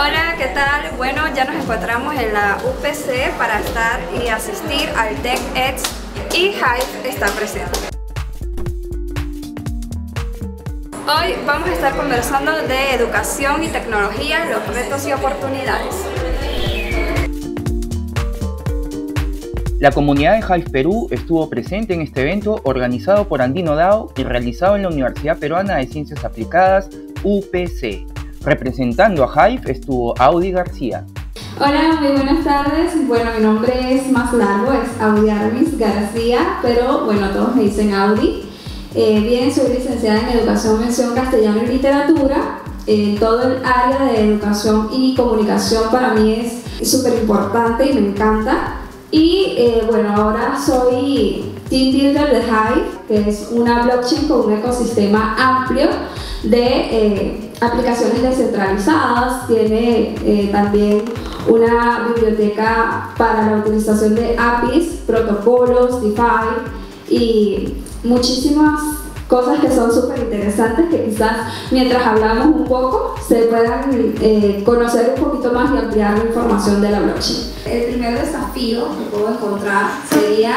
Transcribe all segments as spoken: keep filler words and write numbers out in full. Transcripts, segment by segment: Hola, ¿qué tal? Bueno, ya nos encontramos en la U P C para estar y asistir al TECHX y Hive está presente. Hoy vamos a estar conversando de educación y tecnología, los retos y oportunidades. La comunidad de Hive Perú estuvo presente en este evento organizado por Andino DAO y realizado en la Universidad Peruana de Ciencias Aplicadas, U P C. Representando a Hive estuvo Audi García. Hola, muy buenas tardes. Bueno, mi nombre es más largo, es Audi Aramis García, pero bueno, todos me dicen Audi. Eh, bien, soy licenciada en Educación, Mención, Castellano y Literatura. Eh, todo el área de educación y comunicación para mí es súper importante y me encanta. Y eh, bueno, ahora soy Team Builder de Hive, que es una blockchain con un ecosistema amplio de eh, aplicaciones descentralizadas. Tiene eh, también una biblioteca para la utilización de A P Is, protocolos, DeFi y muchísimas cosas que son súper interesantes que quizás mientras hablamos un poco se puedan eh, conocer un poquito más y ampliar la información de la blockchain. El primer desafío que puedo encontrar sería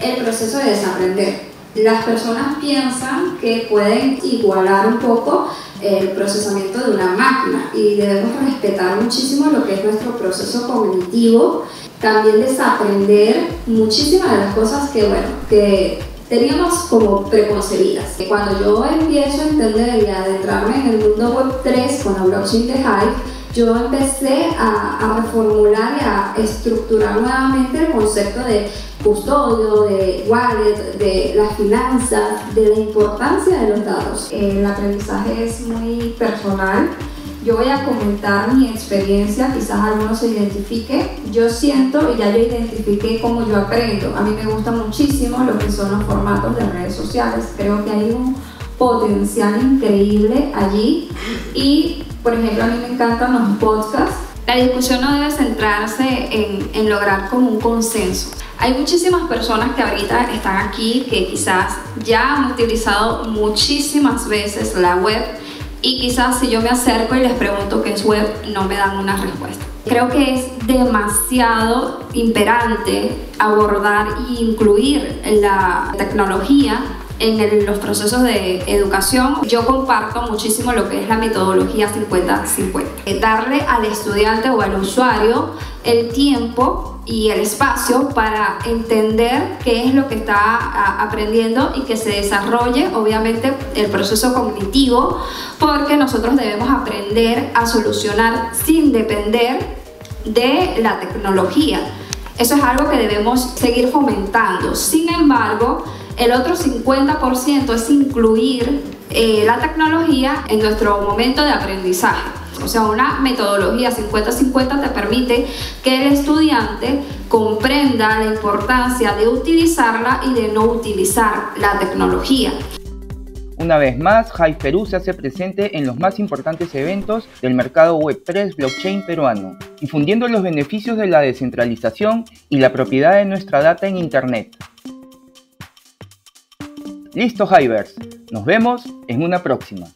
el proceso de desaprender. Las personas piensan que pueden igualar un poco el procesamiento de una máquina y debemos respetar muchísimo lo que es nuestro proceso cognitivo. También desaprender muchísimas de las cosas que, bueno, que teníamos como preconcebidas. Cuando yo empiezo a entender y a adentrarme en el mundo web tres con la blockchain de Hive, yo empecé a, a reformular y a estructurar nuevamente el concepto de custodio, de wallet, de las finanzas, de la importancia de los datos. El aprendizaje es muy personal. Yo voy a comentar mi experiencia, quizás algunos se identifique. Yo siento y ya yo identifiqué cómo yo aprendo. A mí me gusta muchísimo lo que son los formatos de redes sociales. Creo que hay un potencial increíble allí. Y, por ejemplo, a mí me encantan los podcasts. La discusión no debe centrarse en, en lograr como un consenso. Hay muchísimas personas que ahorita están aquí que quizás ya han utilizado muchísimas veces la web. Y quizás si yo me acerco y les pregunto qué es web, no me dan una respuesta. Creo que es demasiado imperante abordar e incluir la tecnología en el, los procesos de educación. Yo comparto muchísimo lo que es la metodología cincuenta cincuenta. Darle al estudiante o al usuario el tiempo y el espacio para entender qué es lo que está aprendiendo y que se desarrolle obviamente el proceso cognitivo, porque nosotros debemos aprender a solucionar sin depender de la tecnología. Eso es algo que debemos seguir fomentando. Sin embargo, el otro cincuenta por ciento es incluir eh, la tecnología en nuestro momento de aprendizaje. O sea, una metodología cincuenta cincuenta te permite que el estudiante comprenda la importancia de utilizarla y de no utilizar la tecnología. Una vez más, Hive Perú se hace presente en los más importantes eventos del mercado web tres blockchain peruano, difundiendo los beneficios de la descentralización y la propiedad de nuestra data en Internet. Listo, Hivers, nos vemos en una próxima.